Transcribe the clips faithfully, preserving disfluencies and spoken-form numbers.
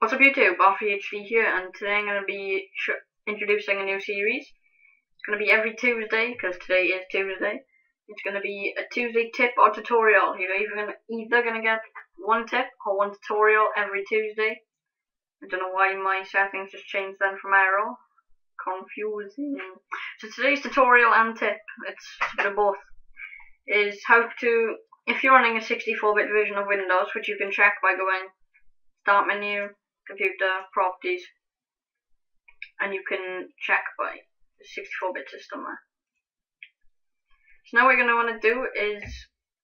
What's up YouTube, AlfieHD here, and today I'm going to be sh introducing a new series. It's going to be every Tuesday, because today is Tuesday. It's going to be a Tuesday tip or tutorial. You're either going to, either going to get one tip or one tutorial every Tuesday. I don't know why my settings just changed then from error. Confusing. So today's tutorial and tip, it's sort of both, is how to, if you're running a sixty-four bit version of Windows, which you can check by going Start Menu, Computer, Properties, and you can check by the sixty-four bit system there. So now what you're going to want to do is,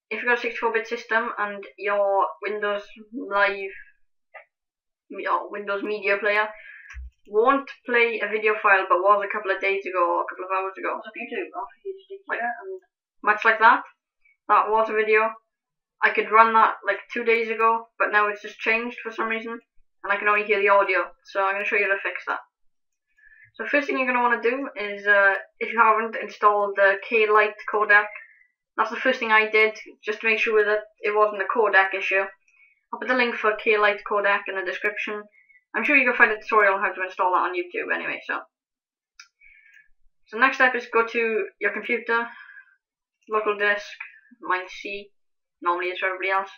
if you've got a sixty-four bit system and your Windows Live, your Windows Media Player won't play a video file but was a couple of days ago or a couple of hours ago. What's up YouTube? AlfieHD player, and much like that, that was a video. I could run that like two days ago, but now it's just changed for some reason, and I can only hear the audio. So I'm going to show you how to fix that. So first thing you're going to want to do is, uh, if you haven't installed the K-Lite codec, that's the first thing I did, just to make sure that it wasn't a codec issue. I'll put the link for K-Lite codec in the description. I'm sure you can find a tutorial on how to install that on YouTube anyway. So, so next step is go to your computer, local disk, mine C. Normally it's for everybody else.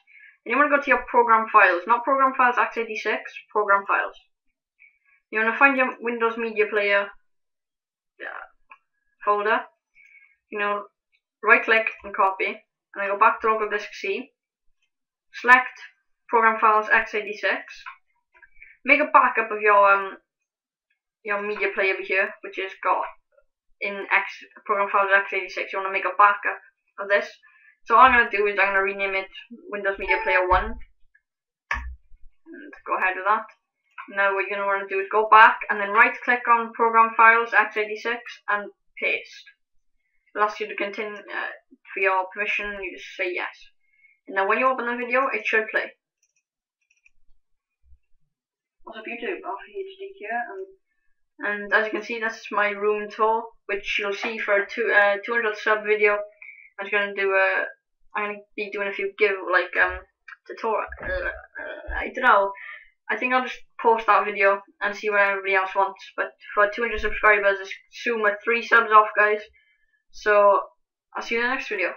And you want to go to your program files, not program files x eighty-six, program files. You want to find your Windows Media Player uh, folder. You know, right click and copy, and then go back to local disk C. Select program files x eighty-six. Make a backup of your um your media player over here, which is got in X program files x eighty-six. You want to make a backup of this. So all I'm going to do is I'm going to rename it Windows Media Player one, and go ahead with that. Now what you're going to want to do is go back and then right click on Program Files x eighty-six and paste. It'll ask you to continue uh, for your permission, and you just say yes. And now when you open the video, it should play. What's up YouTube, AlfieHD here, and, and as you can see, that's my room tour, which you'll see for a two, uh, two hundred sub video. I'm going to do a. I'm going to be doing a few give like um tutorial. Uh, uh, I don't know. I think I'll just post that video and see what everybody else wants. But for two hundred subscribers, it's soon we're three subs off, guys. So I'll see you in the next video.